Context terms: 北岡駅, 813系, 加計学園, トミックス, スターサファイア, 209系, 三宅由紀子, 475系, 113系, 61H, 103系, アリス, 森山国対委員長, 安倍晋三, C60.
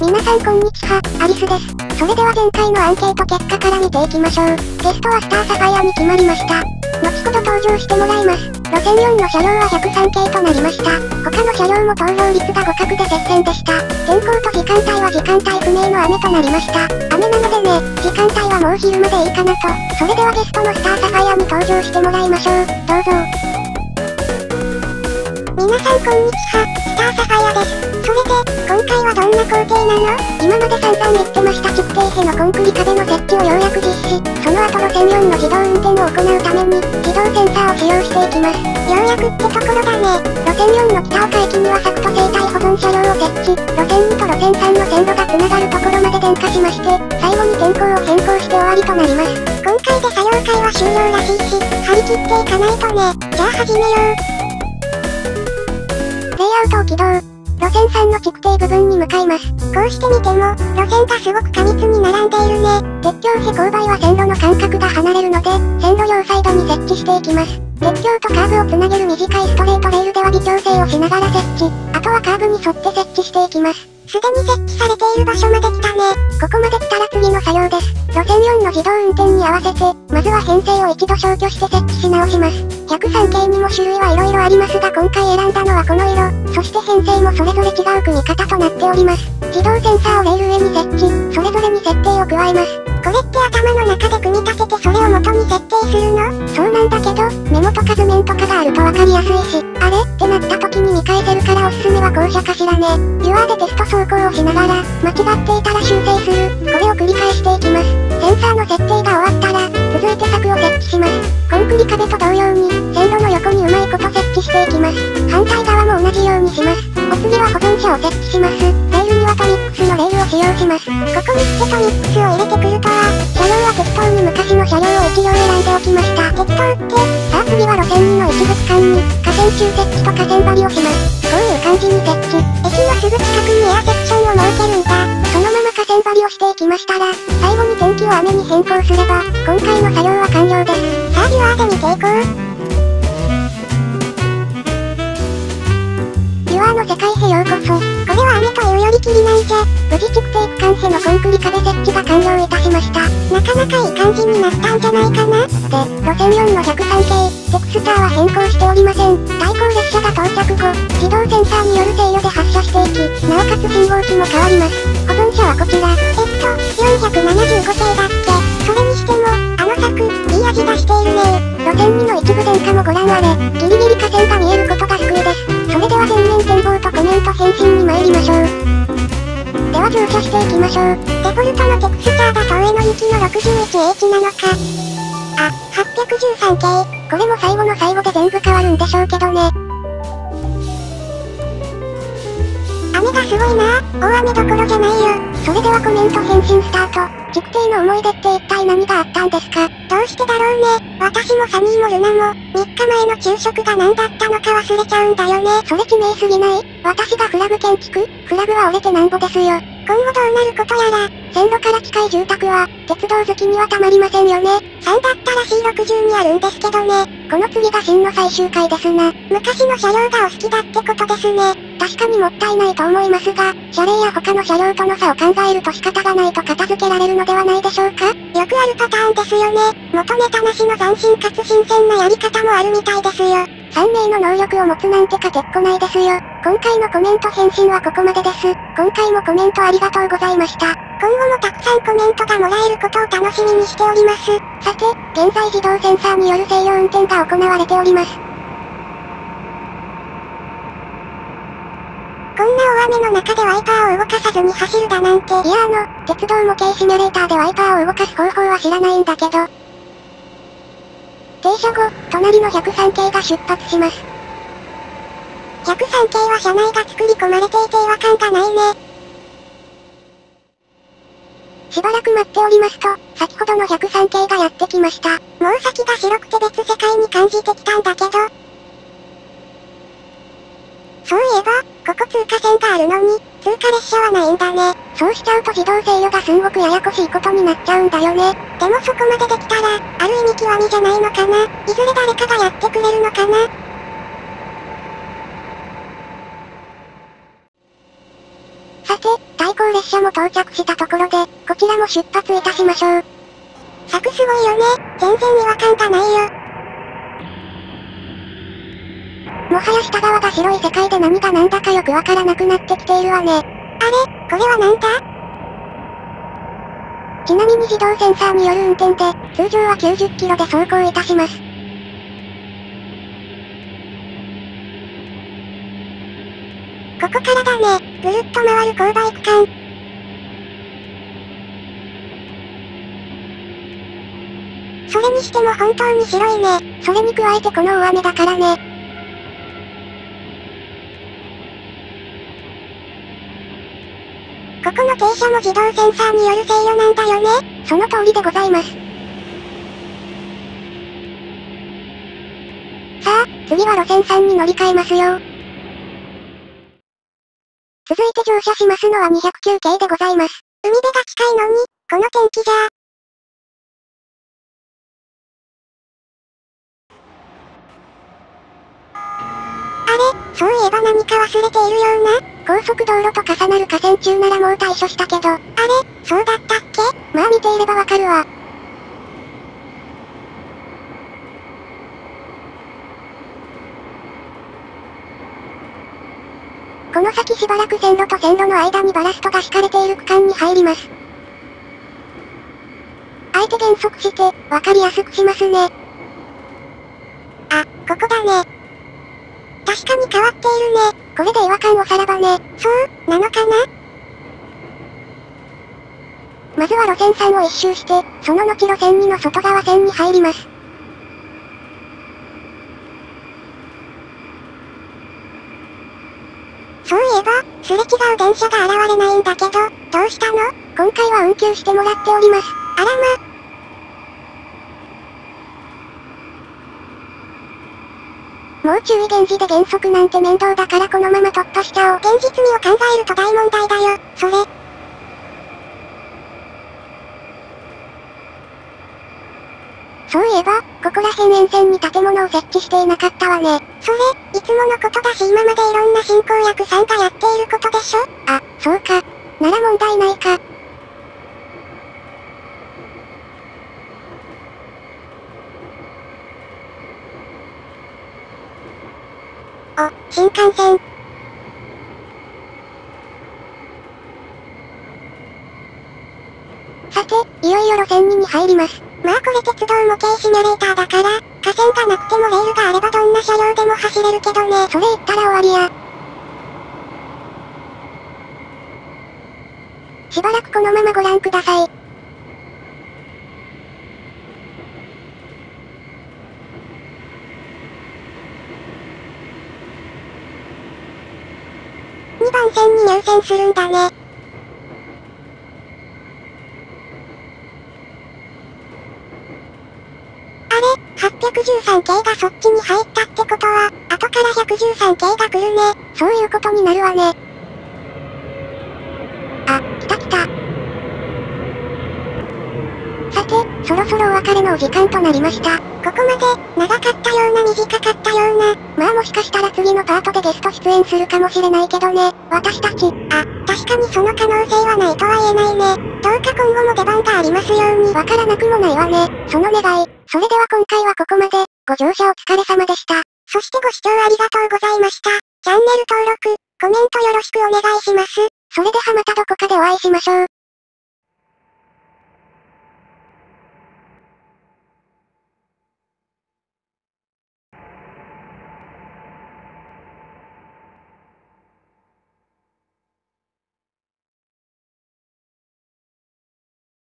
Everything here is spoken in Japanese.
皆さんこんにちは、アリスです。それでは前回のアンケート結果から見ていきましょう。ゲストはスターサファイアに決まりました。後ほど登場してもらいます。路線4の車両は103系となりました。他の車両も投票率が互角で接戦でした。天候と時間帯は時間帯不明の雨となりました。雨なのでね、時間帯はもう昼までいいかなと。それではゲストのスターサファイアに登場してもらいましょう。どうぞ。皆さんこんにちは、スターサファイアです。それで、今回はどんな工程なの？今まで散々言ってました築堤へのコンクリ壁の設置をようやく実施。その後路線4の自動運転を行うために、自動センサーを使用していきます。ようやくってところだね。路線4の北岡駅には柵と生態保存車両を設置。路線2と路線3の線路が繋がるところまで電化しまして、最後に天候を変更して終わりとなります。今回で作業会は終了らしいし、張り切っていかないとね。じゃあ始めよう。レイアウトを起動。路線3の築堤部分に向かいます。こうして見ても、路線がすごく過密に並んでいるね。鉄橋へ勾配は線路の間隔が離れるので、線路両サイドに設置していきます。鉄橋とカーブをつなげる短いストレートレールでは微調整をしながら設置。あとはカーブに沿って設置していきます。すでに設置されている場所まで来たね。ここまで来たら次の作業です。路線4の自動運転に合わせて、まずは編成を一度消去して設置し直します。103系にも種類はいろいろありますが今回選んだのはこの色。そして編成もそれぞれ違う組み方となっております。自動センサーをレール上に設置、それぞれに設定を加えます。これって頭の中で組み立ててそれを元に設定するの？そうなんだけど、メモとか図面とかがあるとわかりやすいし、あれってなった時に見返せるからおすすめは後者かしらね。ビュアーでテスト走行をしながら、間違っていたら修正する。これを繰り返していきます。センサーの設定が終わったら、続いて柵を設置します。コンクリ壁と同様に、線路の横にうまいこと設置していきます。反対側も同じようにします。お次は保存車を設置します。トミックスのレールを使用します。ここに来てトミックスを入れてくるとは。車両は適当に昔の車両を1両選んでおきました。適当って、さあ次は路線2の一部区間に、架線中設置と架線張りをします。こういう感じに設置。駅のすぐ近くにエアセクションを設けるんだ。そのまま架線張りをしていきましたら、最後に天気を雨に変更すれば、今回の作業は完了です。さあビュアーで見ていこう。ビュアーの世界へようこそ。これは雨というよりきりないぜ。無事築堤区間へのコンクリ壁設置が完了いたしました。なかなかいい感じになったんじゃないかな。で、路線4の103系、テクスターは変更しておりません。対向列車が到着後、自動センサーによる制御で発射していき、なおかつ信号機も変わります。保存車はこちら。475系だっけ。それにしても、あの柵、いい味がしているね。路線2の一部電化もご覧あれ。ギリギリ架線が見えることが救いです。それでは全面展望とコメント返信に参りましょう。では乗車していきましょう。デフォルトのテクスチャーが東映の2機の 61H なのか。あ、813系。これも最後の最後で全部変わるんでしょうけどね。雨がすごいな。大雨どころじゃないよ。それではコメント返信スタート。築堤の思い出って一体何があったんですか？どうしてだろうね。私もサニーもルナも、3日前の昼食が何だったのか忘れちゃうんだよね。それ致命すぎない？私がフラグ建築？フラグは折れてなんぼですよ。今後どうなることやら。線路から近い住宅は、鉄道好きにはたまりませんよね。3だったら C60 にあるんですけどね。この次が真の最終回ですな。昔の車両がお好きだってことですね。確かにもったいないと思いますが、車輪や他の車両との差を考えると仕方がないと片付けられるのではないでしょうか？よくあるパターンですよね。元ネタなしの斬新かつ新鮮なやり方もあるみたいですよ。3名の能力を持つなんてかてっこないですよ。今回のコメント返信はここまでです。今回もコメントありがとうございました。今後もたくさんコメントがもらえることを楽しみにしております。さて、現在自動センサーによる制御運転が行われております。こんな大雨の中でワイパーを動かさずに走るだなんて。いや鉄道模型シミュレーターでワイパーを動かす方法は知らないんだけど。停車後、隣の103系が出発します。103系は車内が作り込まれていて違和感がないね。しばらく待っておりますと、先ほどの103系がやってきました。もう先が白くて別世界に感じてきたんだけど。そういえば、ここ通過線があるのに、通過列車はないんだね。そうしちゃうと自動制御がすんごくややこしいことになっちゃうんだよね。でもそこまでできたら、ある意味極みじゃないのかな。いずれ誰かがやってくれるのかな。さて、対行列車も到着したところで、こちらも出発いたしましょう。柵すごいよね。全然違和感がないよ。もはや下側が白い世界で何が何だかよくわからなくなってきているわね。あれ、これは何だ？ちなみに自動センサーによる運転で、通常は90キロで走行いたします。ここからだね。ぐるっと回る勾配区間。それにしても本当に白いね。それに加えてこの大雨だからね。ここの停車も自動センサーによる制御なんだよね。その通りでございます。さあ、次は路線3に乗り換えますよ。続いて乗車しますのは209系でございます。海辺が近いのに、この天気じゃ。あれ、そういえば何か忘れているような。高速道路と重なる河川中ならもう対処したけど。あれ、そうだったっけ？まあ見ていればわかるわ。この先しばらく線路と線路の間にバラストが敷かれている区間に入ります。あえて減速して、わかりやすくしますね。あ、ここだね。確かに変わっているね。これで違和感をさらばね。そう、なのかな？まずは路線3を一周して、その後路線2の外側線に入ります。そういえば、すれ違う電車が現れないんだけど、どうしたの？今回は運休してもらっております。あらま。もう注意厳示で減速なんて面倒だからこのまま突破しちゃおう。現実味を考えると大問題だよ、それ。そういえば、ここら辺沿線に建物を設置していなかったわね。それ、いつものことだし今までいろんな進行役さんがやっていることでしょ？あ、そうか。なら問題ないか。お、新幹線。さて、いよいよ路線2に入ります。まあこれ鉄道模型シミュレーターだから、架線がなくてもレールがあればどんな車両でも走れるけどね。それ言ったら終わりや。しばらくこのままご覧ください。2番線に入線するんだね。813系がそっちに入ったってことは、後から113系が来るね。そういうことになるわね。あ、来た来た。さて、そろそろお別れのお時間となりました。ここまで、長かったような短かったような、まあもしかしたら次のパートでゲスト出演するかもしれないけどね、私たち。あ、確かにその可能性はないとは言えないね。どうか今後も出番がありますように。わからなくもないわね、その願い。それでは今回はここまで。ご乗車お疲れ様でした。そしてご視聴ありがとうございました。チャンネル登録、コメントよろしくお願いします。それではまたどこかでお会いしましょう。